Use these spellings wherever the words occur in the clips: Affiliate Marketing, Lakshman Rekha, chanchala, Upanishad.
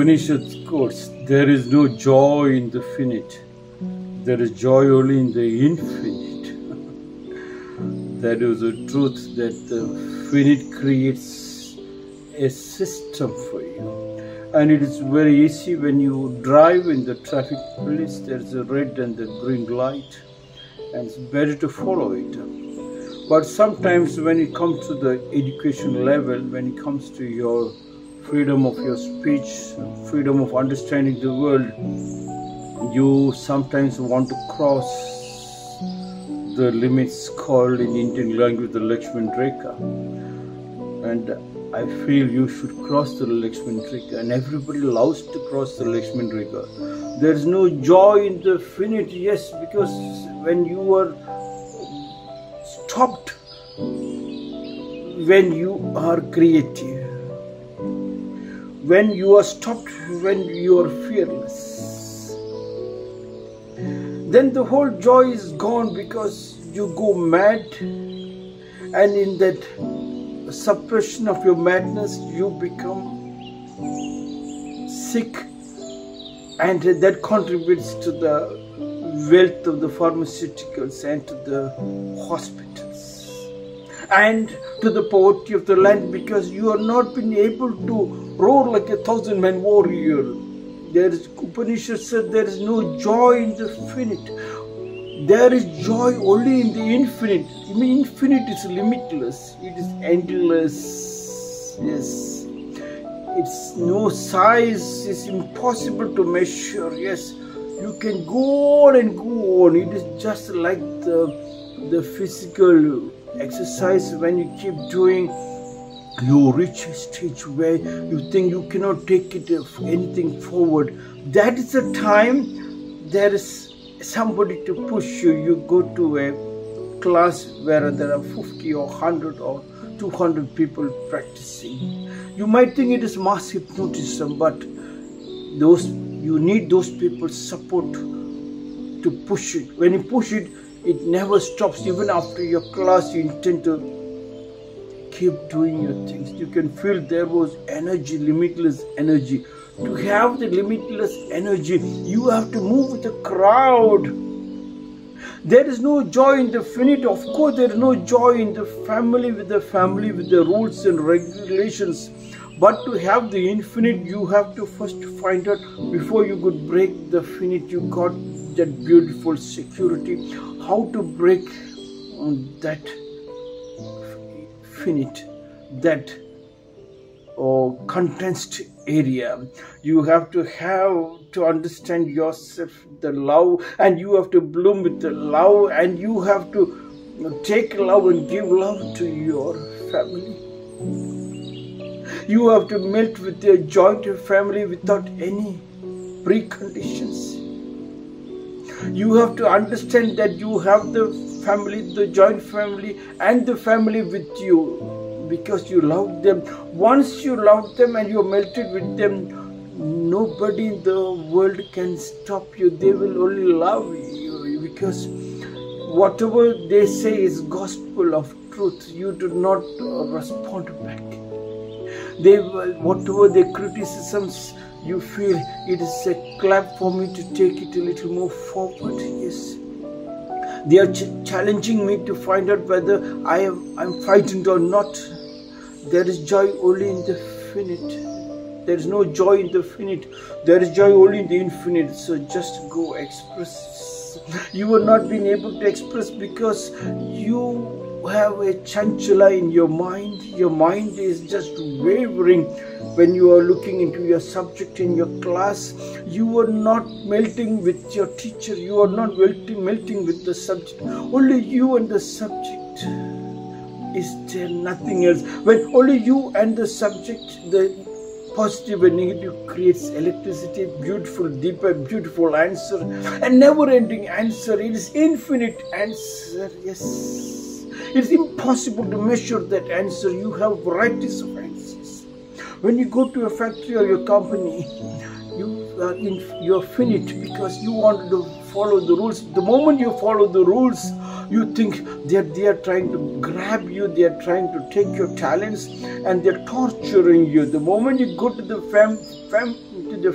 Upanishad's quotes, there is no joy in the finite, there is joy only in the infinite. That is the truth, that the finite creates a system for you. And it is very easy when you drive in the traffic police, there is a red and the green light, and it's better to follow it. But sometimes when it comes to the education level, when it comes to your freedom of your speech, freedom of understanding the world, you sometimes want to cross the limits called in Indian language the Lakshman Rekha. And I feel you should cross the Lakshman Rekha, and everybody loves to cross the Lakshman Rekha. There is no joy in the finite, yes, because when you are stopped, when you are creative, when you are stopped, when you are fearless, then the whole joy is gone, because you go mad, and in that suppression of your madness you become sick, and that contributes to the wealth of the pharmaceuticals and to the hospitals and to the poverty of the land, because you have not been able to roar like a 1,000-man warrior. Upanishad said there is no joy in the finite. There is joy only in the infinite. Infinite is limitless, it is endless, yes. It's no size, it's impossible to measure, yes. You can go on and go on. It is just like the physical exercise. When you keep doing, you reach a stage where you think you cannot take it anything forward. That is the time there is somebody to push you. You go to a class where there are 50 or 100 or 200 people practicing. You might think it is mass hypnotism, but you need those people's support to push it. When you push it, it never stops. Even after your class, you intend to keep doing your things. You can feel there was energy, limitless energy. To have the limitless energy, you have to move with the crowd. There is no joy in the finite. Of course, there is no joy in the family, with the rules and regulations. But to have the infinite, you have to first find out, before you could break the finite, you got that beautiful security. How to break that finite, that condensed area. You have to understand yourself, the love, and you have to bloom with the love, and you have to take love and give love to your family. You have to melt with your joint family without any preconditions. You have to understand that you have the family, the joint family, and the family with you, because you love them. Once you love them and you are melted with them, nobody in the world can stop you. They will only love you, because whatever they say is gospel of truth. You do not respond back. Whatever their criticisms, you feel it is a clap for me to take it a little more forward. Yes, they are challenging me to find out whether I'm frightened or not. There is joy only in the finite. There is no joy in the finite. There is joy only in the infinite. So just go express. You will not be able to express because you have a chanchala in your mind. Your mind is just wavering. When you are looking into your subject in your class, you are not melting with your teacher, you are not melting with the subject. Only you and the subject is there, nothing else. When only you and the subject, the positive and negative creates electricity, beautiful, deeper, beautiful answer, and never-ending answer. It is infinite answer, yes. It's impossible to measure that answer. You have varieties of answers. When you go to a factory or your company, you are finite because you want to follow the rules. The moment you follow the rules, you think that they are trying to grab you, they are trying to take your talents, and they are torturing you. The moment you go to the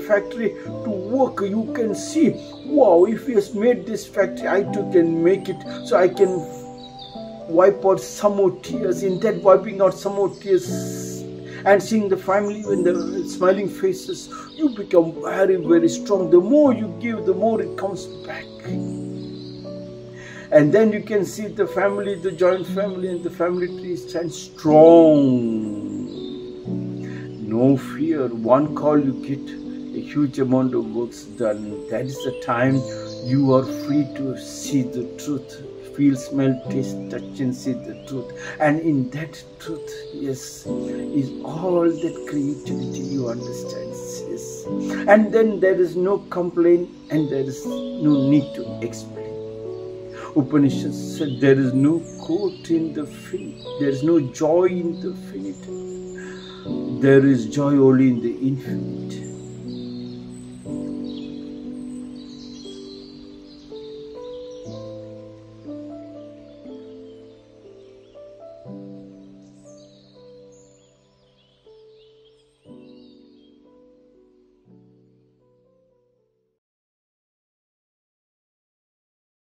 factory to work, you can see, wow, if he has made this factory, I too can make it, so I can wipe out some more tears. In that wiping out some more tears and seeing the family with the smiling faces, you become very, very strong. The more you give, the more it comes back. And then you can see the family, the joint family, and the family tree stands strong. No fear. One call, you get a huge amount of works done. That is the time you are free to see the truth. Feel, smell, taste, touch and see the truth. And in that truth, yes, is all that creativity you understand. Yes. And then there is no complaint and there is no need to explain. Upanishad said there is no court in the finite. There is no joy in the finite. There is joy only in the infinite.